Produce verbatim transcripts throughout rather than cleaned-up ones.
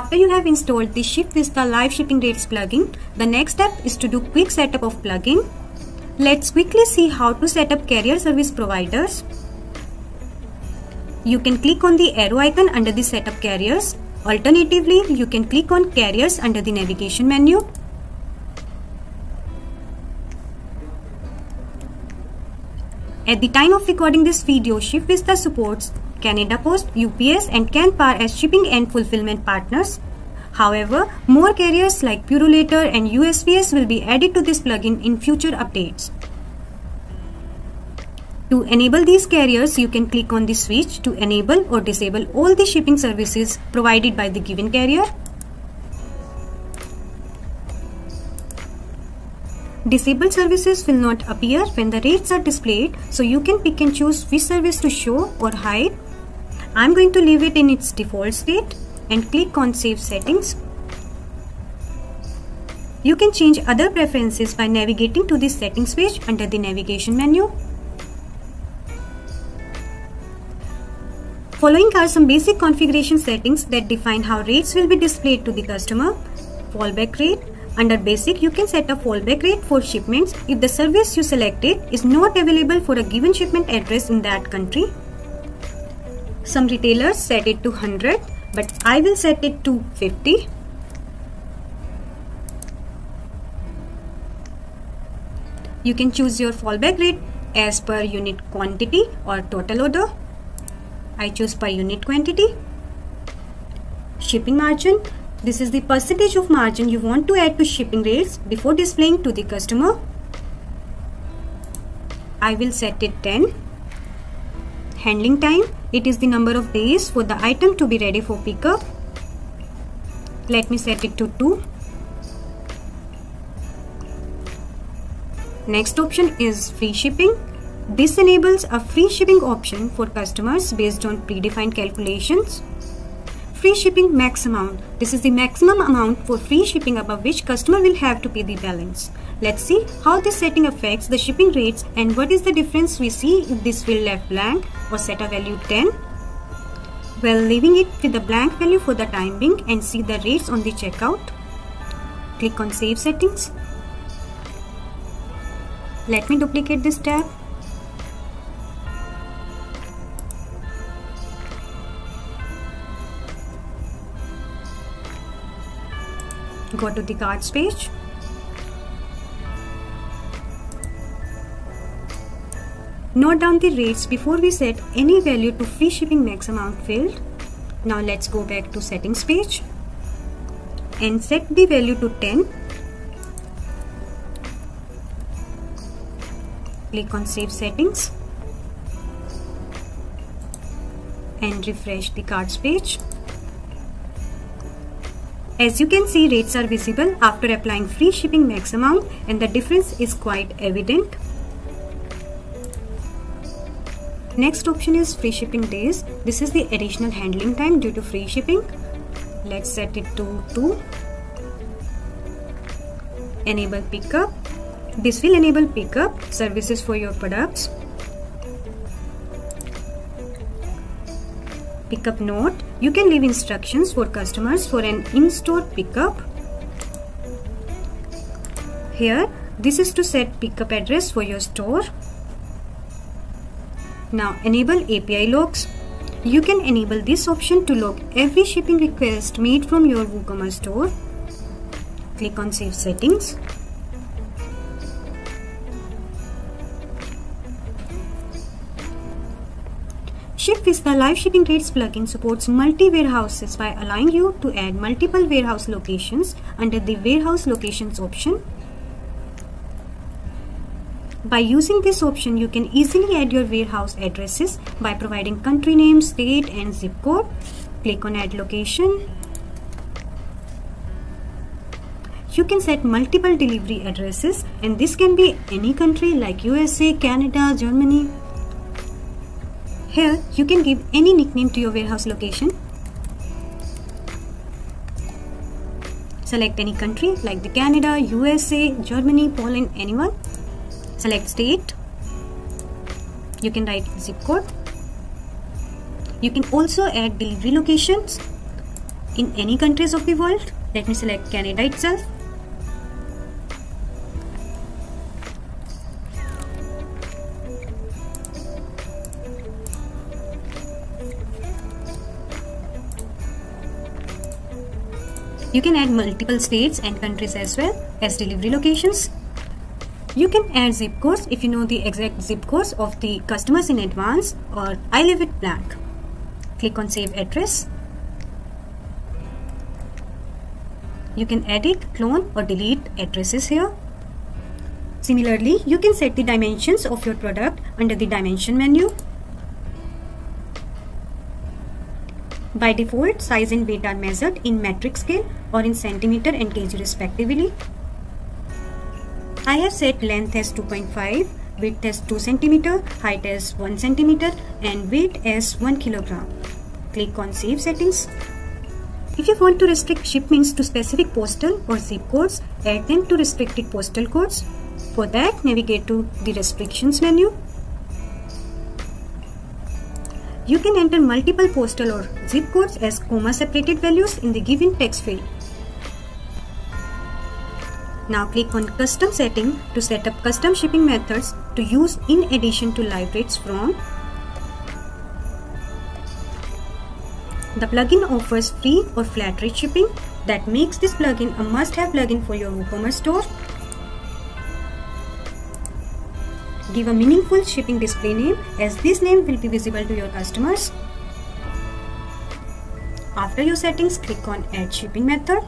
After you have installed the ShipVista Live Shipping Rates plugin, the next step is to do quick setup of plugin. Let's quickly see how to set up carrier service providers. You can click on the arrow icon under the setup carriers. Alternatively, you can click on carriers under the navigation menu. At the time of recording this video, ShipVista supports Canada Post, U P S and CanPar as shipping and fulfillment partners. However, more carriers like Purolator and U S P S will be added to this plugin in future updates. To enable these carriers, you can click on the switch to enable or disable all the shipping services provided by the given carrier. Disabled services will not appear when the rates are displayed, so you can pick and choose which service to show or hide. I'm going to leave it in its default state and click on Save Settings. You can change other preferences by navigating to the settings page under the navigation menu. Following are some basic configuration settings that define how rates will be displayed to the customer. Fallback rate. Under basic, you can set a fallback rate for shipments if the service you selected is not available for a given shipment address in that country. Some retailers set it to one hundred, but I will set it to fifty. You can choose your fallback rate as per unit quantity or total order. I choose per unit quantity. Shipping margin. This is the percentage of margin you want to add to shipping rates before displaying to the customer. I will set it ten. Handling time. It is the number of days for the item to be ready for pickup. Let me set it to two. Next option is free shipping. This enables a free shipping option for customers based on predefined calculations. Free shipping max amount. This is the maximum amount for free shipping above which customer will have to pay the balance. Let's see how this setting affects the shipping rates and what is the difference we see if this will left blank or set a value ten. Well, leaving it with a blank value for the time being and see the rates on the checkout. Click on Save Settings. Let me duplicate this tab. Go to the cards page. Note down the rates before we set any value to free shipping max amount field. Now let's go back to settings page and set the value to ten. Click on Save Settings and refresh the cards page. As you can see, rates are visible after applying free shipping max amount and the difference is quite evident. Next option is free shipping days. This is the additional handling time due to free shipping. Let's set it to two. Enable pickup. This will enable pickup services for your products. Pickup note, you can leave instructions for customers for an in-store pickup. Here, this is to set pickup address for your store. Now enable A P I logs. You can enable this option to log every shipping request made from your WooCommerce store. Click on Save Settings. ShipVista Live Shipping Rates plugin supports multi-warehouses by allowing you to add multiple warehouse locations under the Warehouse Locations option. By using this option, you can easily add your warehouse addresses by providing country name, state and zip code. Click on Add Location. You can set multiple delivery addresses, and this can be any country like U S A, Canada, Germany. Here, you can give any nickname to your warehouse location. Select any country like the Canada, U S A, Germany, Poland, anyone. Select state. You can write zip code. You can also add delivery locations. in any countries of the world. Let me select Canada itself. You can add multiple states and countries as well as delivery locations. You can add zip codes if you know the exact zip codes of the customers in advance, or I leave it blank. Click on Save Address. You can edit, clone or delete addresses here. Similarly, you can set the dimensions of your product under the dimension menu. By default, size and weight are measured in metric scale or in centimeter and kg respectively. I have set length as two point five, width as two centimeters, height as one centimeter and weight as one kilogram. Click on Save Settings. If you want to restrict shipments to specific postal or zip codes, add them to restricted postal codes. For that, navigate to the Restrictions menu. You can enter multiple postal or zip codes as comma-separated values in the given text field. Now click on Custom Setting to set up custom shipping methods to use in addition to live rates from. The plugin offers free or flat rate shipping. That makes this plugin a must-have plugin for your WooCommerce store. Give a meaningful shipping display name, as this name will be visible to your customers. After your settings, click on Add Shipping Method.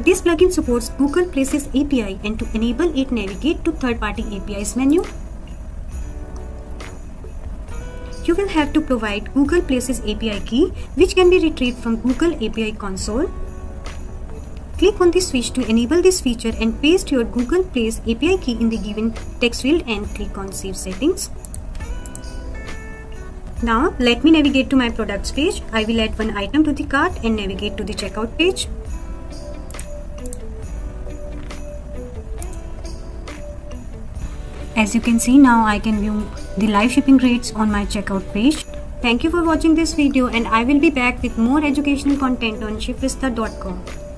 This plugin supports Google Places A P I, and to enable it, navigate to Third-Party A P Is menu. You will have to provide Google Places A P I key, which can be retrieved from Google A P I console. Click on the switch to enable this feature and paste your Google Places A P I key in the given text field and click on Save Settings. Now let me navigate to my products page. I will add one item to the cart and navigate to the checkout page. As you can see, now I can view the live shipping rates on my checkout page. Thank you for watching this video, and I will be back with more educational content on ShipVista dot com.